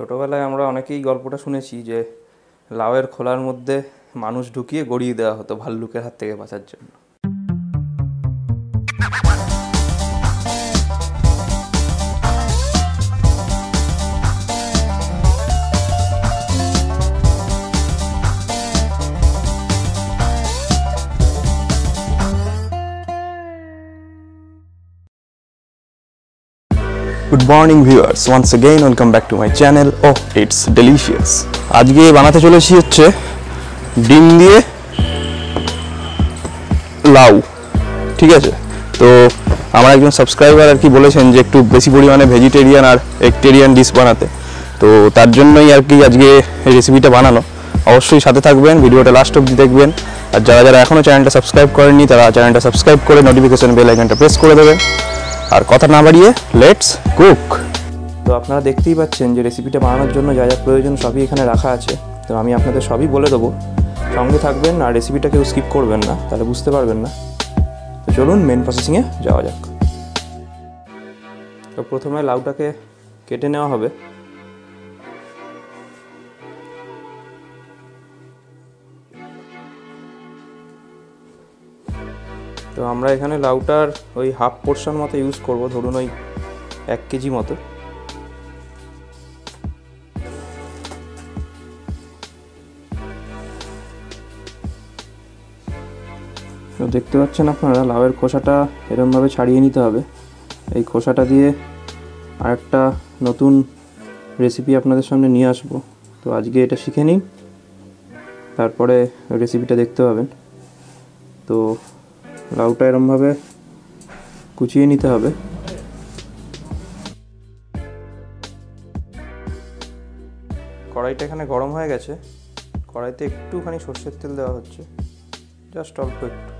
ছোটবেলায় আমরা অনেকেই গল্পটা শুনেছি যে লাউয়ের খোলার মধ্যে মানুষ ঢুকিয়ে গড়িয়ে দেওয়া হতো ভাল্লুকের হাত থেকে বাঁচার জন্য। Good morning viewers, once again welcome back to my channel oh it's delicious. आज के बनाते चले हे डिम दिए लाउ, ठीक है। तो हमारा एक सबसक्राइबार एक बेशी परिमाणे भेजिटेरियन और एक्टेरियन डिश बनाते, तो तार जन्य आर कि आज के रेसिपिटा बनानो। अवश्य साथे थाकबेन, भिडियोटा लास्ट अब्दि देखबेन। और जारा जारा एखोनो चैनलटा सबसक्राइब करेननि तारा चैनलटा सबसक्राइब करे नोटिफिकेशन बेल आइकनटा प्रेस करे देबेन। और कथा ना बाड़िए लेट्स कुक। तो अपनारा देखते ही पाच्छेन जो रेसिपिटा बनानोर जन्य जा जा प्रयोजन सबई एखाने राखा आछे, तो आमी आपनादेर सबई बोले देबो। संगे थाकबेन और रेसिपिटा केउ स्किप करबेन ना, ताहले बुझते पारबेन ना। तो चलुन मेन प्रसेसिंगे जाओया जाक। तो प्रथमे लाउटाके केटे नेওয়া হবে। तो आमरा एखाने लाउटार ओई हाफ पोर्शन मतो यूज करब, धरुन ओई 1 केजी मतो। तो देखते पाच्छेन आपनारा लाउएर खोसाटा एरकम भावे छाड़िये निते होबे। एई खोसाटा दिये आरेकटा नतुन रेसिपि आपनादेर सामने निये आसबो। तो आजके एटा शिखे निन, तारपरे रेसिपिटा देखते पाबेन। तो लाउटा एरम भावे कुचिए निते होबे। कड़ाईटा एखाने गरम हो गेछे, कड़ाईते एकटूखानी सर्षेर तेल देওয়া হচ্ছে, জাস্ট অল্প একটু।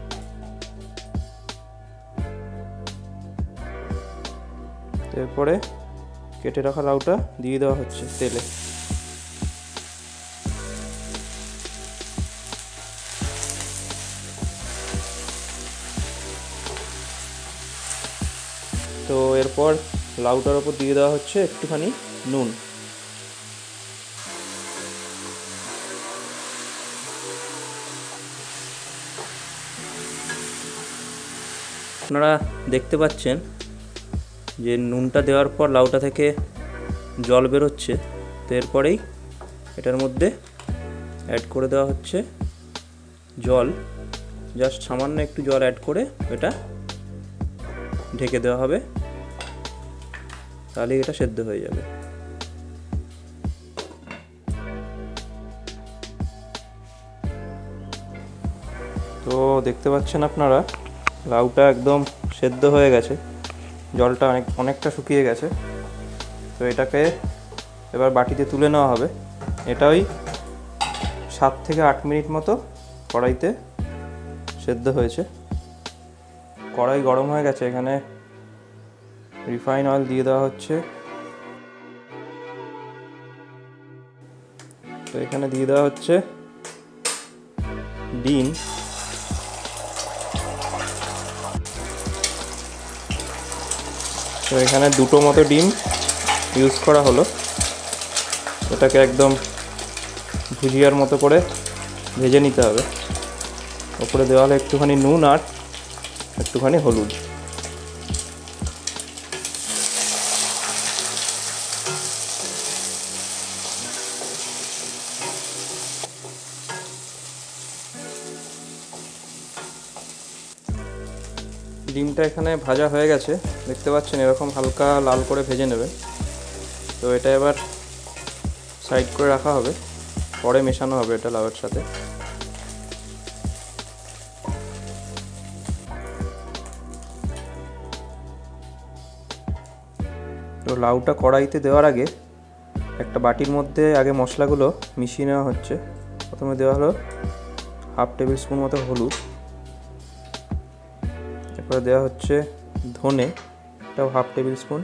এরপরে কেটে রাখা লাউটা দিয়ে দেওয়া হচ্ছে তেলে। तो এরপর লাউটার উপর দিয়ে দেওয়া হচ্ছে একটুখানি নুন। আপনারা দেখতে পাচ্ছেন যে নুনটা দেওয়ার পর লাউটা থেকে জল বের হচ্ছে। তো এরপরেই এটার মধ্যে অ্যাড করে দেওয়া হচ্ছে জল, জাস্ট সামান্য একটু জল অ্যাড করে এটা ঢেকে দেওয়া হবে, তাহলে এটা সেদ্ধ হয়ে যাবে। তো দেখতে পাচ্ছেন আপনারা লাউটা একদম সেদ্ধ হয়ে গেছে, জলটা অনেকটা শুকিয়ে গেছে। তো এটাকে এবার বাটিতে তুলে নেওয়া হবে। এটা ওই 7 থেকে 8 মিনিট মতো কড়াইতে সেদ্ধ হয়েছে। কড়াই গরম হয়ে গেছে, এখানে রিফাইন অয়েল দিয়ে দেওয়া হচ্ছে। তো এখানে দিয়ে দেওয়া হচ্ছে ডিম। তো এখানে 2টো মতো ডিম ইউজ করা হলো। এটাকে একদম ভুজিয়ার মতো করে ভেজে নিতে হবে। উপরে দেওয়া হলো একটুখানি নুন আর একটুখানি হলুদ। ডিমটা এখানে ভাজা হয়ে গেছে, দেখতে পাচ্ছেন এরকম হালকা লাল করে ভেজে নেবেন। তো এটা এবার সাইড করে রাখা হবে, পরে মেশানো হবে এটা লাউয়ের সাথে। তো লাউটা কড়াইতে দেওয়ার আগে একটা বাটির মধ্যে আগে মশলাগুলো মিশিয়ে নেওয়া হচ্ছে। প্রথমে দেওয়া হলো হাফ টেবিল স্পুন মতো হলুদ, তারপরে দেওয়া হচ্ছে ধনে, এটাও হাফ টেবিল স্পুন,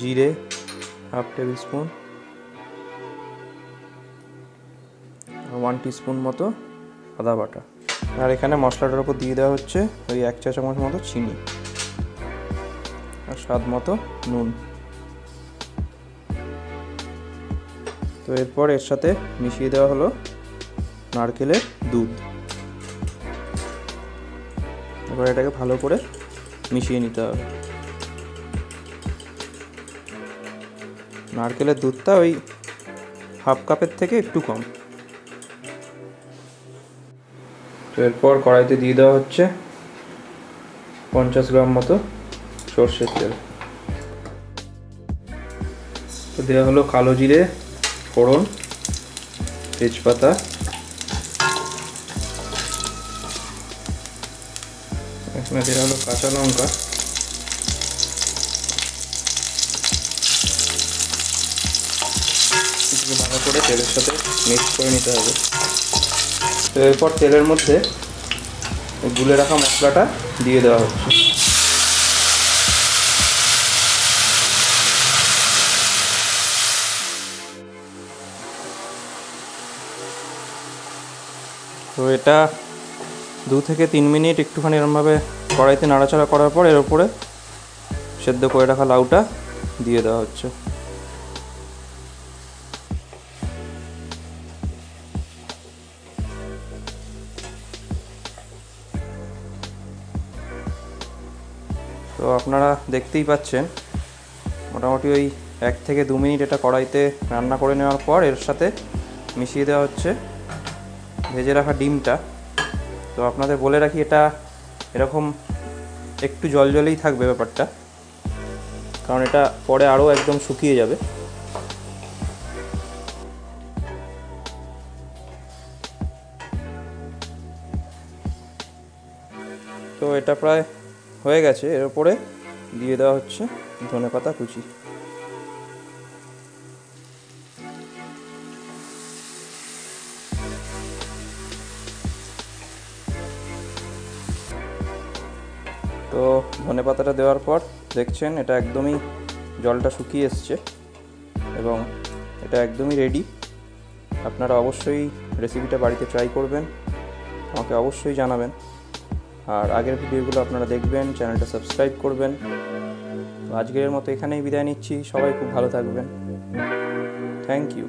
জিরে হাফ টেবিল স্পুন, 1 টিস্পুন মতো আদা বাটা। আর এখানে মশলাটার উপর দিয়ে দেওয়া হচ্ছে ওই 1 চা চামচ মতো চিনি আর স্বাদ মতো নুন। तो एरपर एर साथे मिशिए देওয়া হলো नारकेलेर दूध। এবার এটাকে ভালো করে মিশিয়ে নিতে হবে। নারকেলের দুধটা ওই হাফ কাপের থেকে একটু কম। তো এরপর কড়াইতে দিয়ে দেওয়া হচ্ছে 50 গ্রাম মতো সরষের তেল। তো দেওয়া হলো কালো জিরে, फोड़न, तेजपाता काचा लंका भालो करे तेलेर साथे मिक्स करे निते होबे। तो एरपर तेलेर मध्य गुले रखा मसलाटा दिए देওয়া হচ্ছে। तो एटा 2 থেকে 3 मिनट एकटूखानी एरमभावे कड़ाईते नाड़ाचाड़ा करार पर एर उपरे सेद्धो करे राखा लाउटा दिए देওয়া হচ্ছে। तो आपनारा देखतेई पाচ্ছেন मोटामुटी ओई 1 থেকে 2 मिनट एटा कड़ाईते रान्ना करे नेওয়ার पर एर साथे मिशिয়ে দেওয়া হচ্ছে भेजे रखा डिमटा। तो आपनादेर बोले राखी एटा एरकम एकटू जलजलेई थाकबे ब्यापारटा, कारण एटा परे आरो एकदम शुकिये जाबे। तो एटा प्राय होये गेछे। एर उपरे दिये देওয়া হচ্ছে धने पाता कुचि। तो धने पाताटा देওয়ার পর দেখছেন এটা একদমই জলটা শুকিয়ে আসছে এবং এটা একদমই রেডি। আপনারা অবশ্যই রেসিপিটা বাড়িতে ট্রাই করবেন, আমাকে অবশ্যই জানাবেন। আর আগের ভিডিওগুলো আপনারা দেখবেন, চ্যানেলটা সাবস্ক্রাইব করবেন। তো আজকের মতো এখানেই বিদায় নিচ্ছি। সবাই খুব ভালো থাকবেন। Thank you.